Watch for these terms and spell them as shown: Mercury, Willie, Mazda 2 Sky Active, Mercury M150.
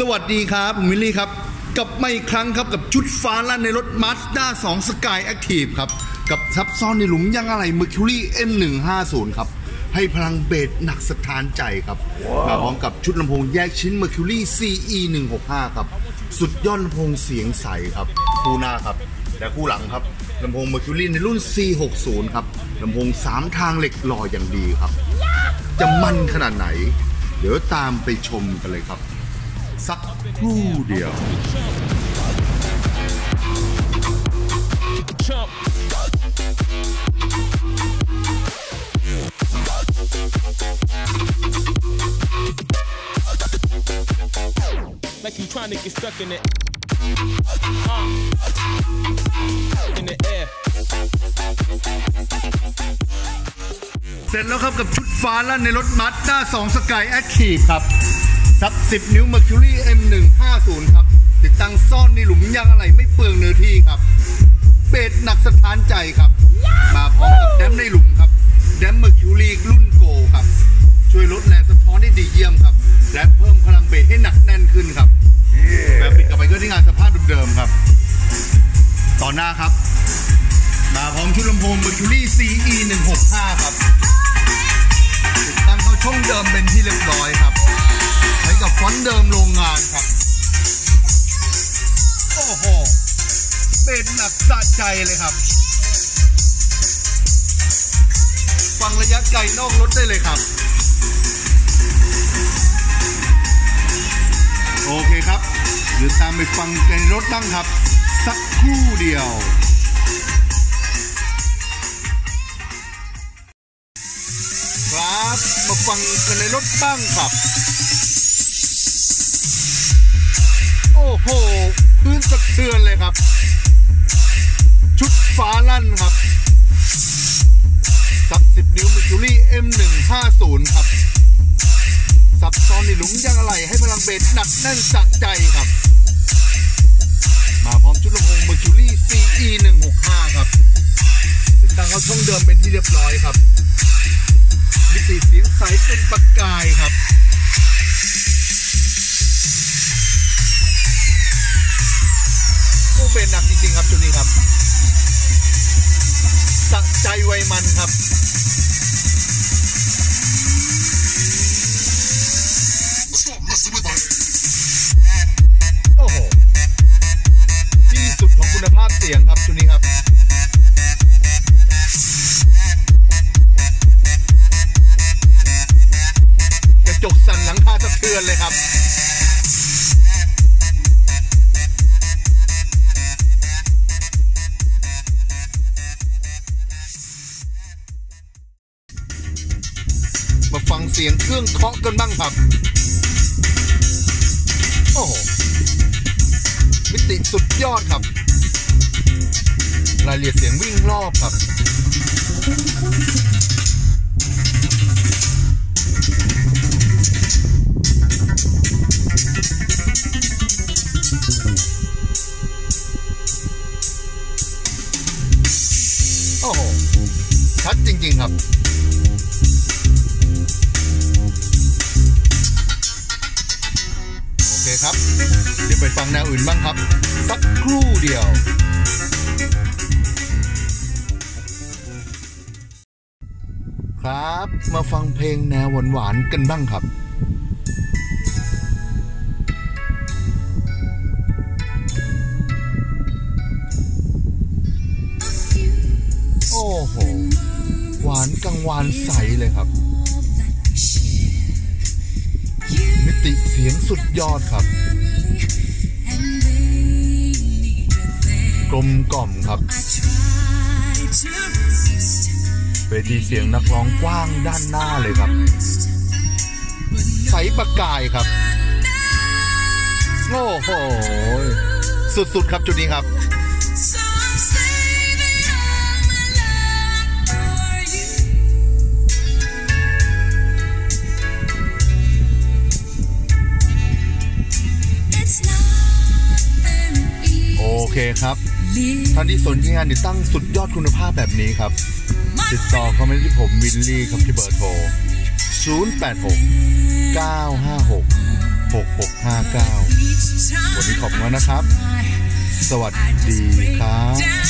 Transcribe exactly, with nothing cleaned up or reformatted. สวัสดีครับผมวิลลี่ครับกลับมาอีกครั้งครับกับชุดฟ้าลั่นในรถ Mazda สอง Sky Active ครับกับซับซ้อนในหลุมยางอะไหล่ Mercury เอ็ม หนึ่งห้าศูนย์ ครับให้พลังเบสหนักสถานใจครับ wow. มาพร้อมกับชุดลำโพงแยกชิ้น Mercury ซี อี หนึ่งหกห้า ครับสุดยอดลำโพงเสียงใสครับคู่หน้าครับและคู่หลังครับลำโพง Mercury ในรุ่น ซี หกศูนย์ ครับลำโพงสามทางเหล็กหล่ออย่างดีครับ yeah. จะมันขนาดไหนเดี๋ยวตามไปชมกันเลยครับสักครู่เดียวเสร็จแล้วครับกับชุดฟ้าลั่นในรถ Mazda สอง Sky Active ครับซับสิบนิ้ว Mercury เอ็ม หนึ่งห้าศูนย์ ครับติดตั้งซ่อนในหลุมยางอะไหล่ไม่เปลืองเนื้อที่ครับเบสหนักสถานใจครับ yeah. มาพร้อมกับแดมในหลุมครับแดม Mercury รุ่นโกครับช่วยลดแรงสะท้อนได้ดีเยี่ยมครับและเพิ่มพลังเบสให้หนักแน่นขึ้นครับ yeah. แบบปิดกลับไปก็ที่งานสภาพเดิมๆครับต่อหน้าครับมาพร้อมชุดลำโพง Mercury ซี อี หนึ่งหกห้า ครับติดตั้งเข้าช่องเดิมเป็นที่เรียบร้อยครับกับฟอนต์เดิมโรงงานครับโอ้โหเป็นหนักสะใจเลยครับฟังระยะไกลนอกรถได้เลยครับโอเคครับเดี๋ยวตามไปฟังในรถบ้างครับสักครู่เดียวครับมาฟังกันในรถบ้างครับโอ้โหพื้นสะเทือนเลยครับชุดฟ้าลั่นครับซับสิบนิ้ว Mercury เอ็ม หนึ่งห้าศูนย์ ครับซับซ้อนในหลุมยางอะไหล่ให้พลังเบสหนักแน่นสะใจครับมาพร้อมชุดลำโพง Mercury ซี อี หนึ่งหกห้า ครับติดตั้งเข้าช่องเดิมเป็นที่เรียบร้อยครับมิติเสียงใสเป็นประกายครับเป็นหนักจริงๆครับจุดนี้ครับสะใจไวมันครับโอ้โหที่สุดของคุณภาพเสียงครับจุดนี้ครับกระจกสั่นหลังคาสะเทือนเลยครับฟังเสียงเครื่องเคาะกันบ้างครับโอ้โหมิติสุดยอดครับรายละเอียดเสียงวิ่งรอบครับโอ้โหชัดจริงๆครับเดี๋ยวไปฟังแนวอื่นบ้างครับสักครู่เดียวครับมาฟังเพลงแนวหวานๆกันบ้างครับโอ้โหหวานกังวานใสเลยครับมิติเสียงสุดยอดครับกลมกล่อมครับเวทีเสียงนักร้องกว้างด้านหน้าเลยครับใสประกายครับโอ้โหสุดๆครับจุดนี้ครับโอเคครับท่านที่สนใจงานติดตั้งสุดยอดคุณภาพแบบนี้ครับติดต่อเข้ามาที่ผมวิลลี่ครับที่เบอร์โทร ศูนย์ แปด หก เก้า ห้า หก หกหกห้าเก้าวันนี้ขอบคุณนะครับสวัสดีครับ